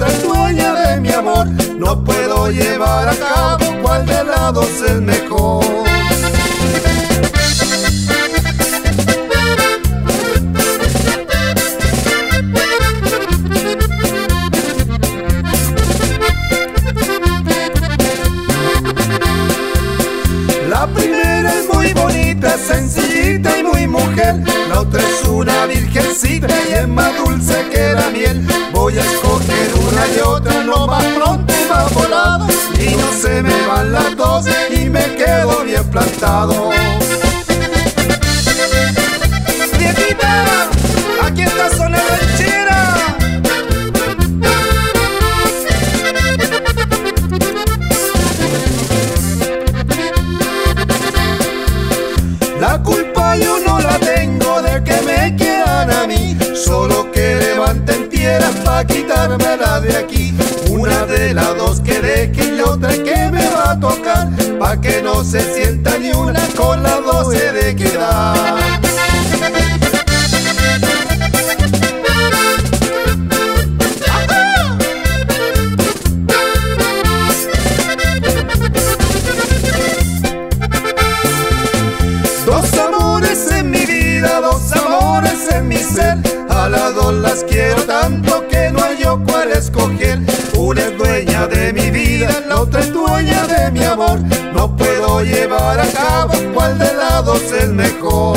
encuentras dueña de mi amor, no puedo llevar a cabo cuál de lados es el mejor. La primera es muy bonita, sencillita y muy mujer. La otra es una virgencita y es más dulce que la miel. Voy a escoger una y otra, no más pronto y más volado, y no se me van las dos y me quedo bien plantado. ¡Viejita! ¡Aquí está Sonia Ranchera! La culpa yo no la tengo de que me quieran a mí, solo que levanten piedras pa' quitármela de aquí. Una de las dos que deje y otra que me va a tocar, pa' que no se sienta ni una, con las dos he de quedar. A las dos las quiero tanto que no hay yo cuál escoger. Una es dueña de mi vida, la otra es dueña de mi amor. No puedo llevar a cabo cuál de las dos es mejor.